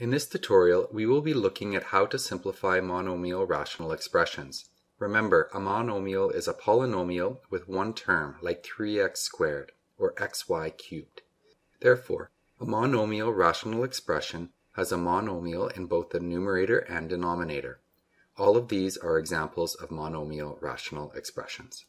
In this tutorial, we will be looking at how to simplify monomial rational expressions. Remember, a monomial is a polynomial with one term, like 3x squared, or xy cubed. Therefore, a monomial rational expression has a monomial in both the numerator and denominator. All of these are examples of monomial rational expressions.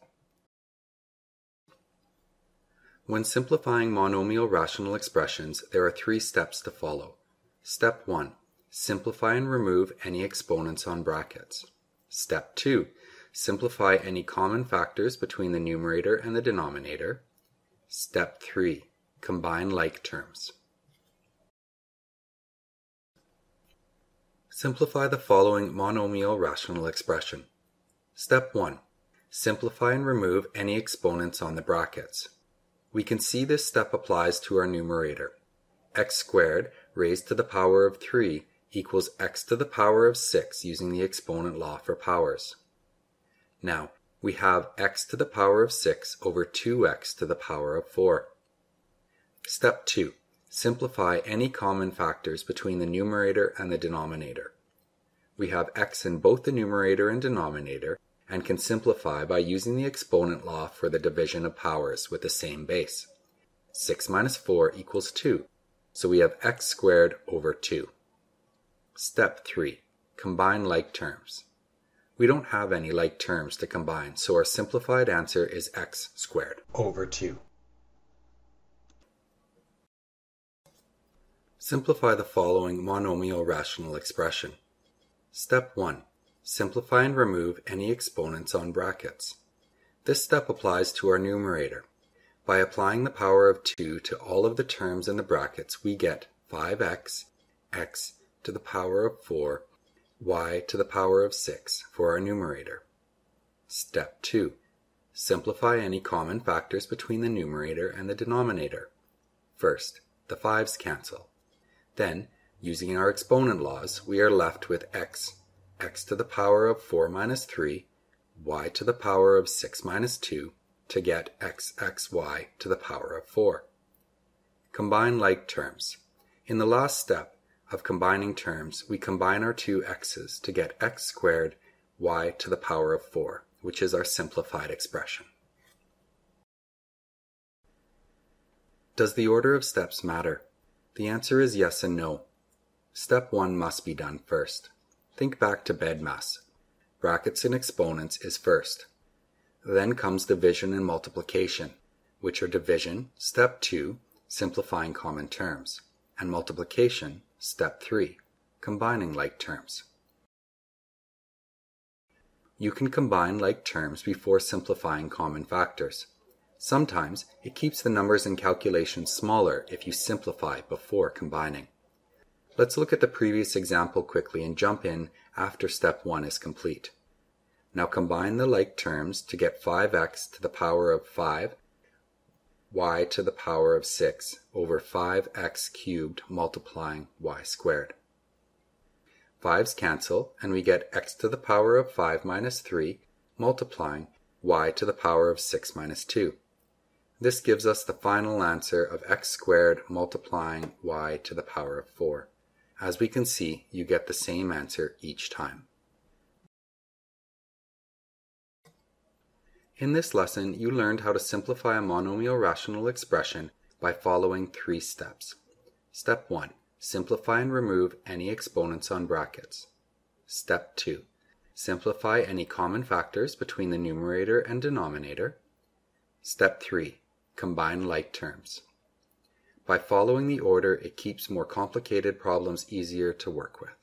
When simplifying monomial rational expressions, there are three steps to follow. Step 1. Simplify and remove any exponents on brackets. Step 2. Simplify any common factors between the numerator and the denominator. Step 3. Combine like terms. Simplify the following monomial rational expression. Step 1. Simplify and remove any exponents on the brackets. We can see this step applies to our numerator. X squared raised to the power of 3 equals x to the power of 6 using the exponent law for powers. Now, we have x to the power of 6 over 2x to the power of 4. Step 2. Simplify any common factors between the numerator and the denominator. We have x in both the numerator and denominator and can simplify by using the exponent law for the division of powers with the same base. 6 minus 4 equals 2. So we have x squared over 2. Step 3. Combine like terms. We don't have any like terms to combine, so our simplified answer is x squared over 2. Simplify the following monomial rational expression. Step 1. Simplify and remove any exponents on brackets. This step applies to our numerator. By applying the power of 2 to all of the terms in the brackets, we get 5x, x to the power of 4, y to the power of 6 for our numerator. Step 2. Simplify any common factors between the numerator and the denominator. First, the 5's cancel. Then, using our exponent laws, we are left with x to the power of 4 minus 3, y to the power of 6 minus 2, to get xy to the power of 4. Combine like terms. In the last step of combining terms, we combine our two x's to get x squared y to the power of 4, which is our simplified expression. Does the order of steps matter? The answer is yes and no. Step 1 must be done first. Think back to Bedmass. Brackets and exponents is first. Then comes division and multiplication, which are division, step 2, simplifying common terms, and multiplication, step 3, combining like terms. You can combine like terms before simplifying common factors. Sometimes it keeps the numbers and calculations smaller if you simplify before combining. Let's look at the previous example quickly and jump in after step 1 is complete. Now combine the like terms to get 5x to the power of 5, y to the power of 6 over 5x cubed multiplying y squared. 5's cancel and we get x to the power of 5 minus 3 multiplying y to the power of 6 minus 2. This gives us the final answer of x squared multiplying y to the power of 4. As we can see, you get the same answer each time. In this lesson, you learned how to simplify a monomial rational expression by following three steps. Step 1. Simplify and remove any exponents on brackets. Step 2. Simplify any common factors between the numerator and denominator. Step 3. Combine like terms. By following the order, it keeps more complicated problems easier to work with.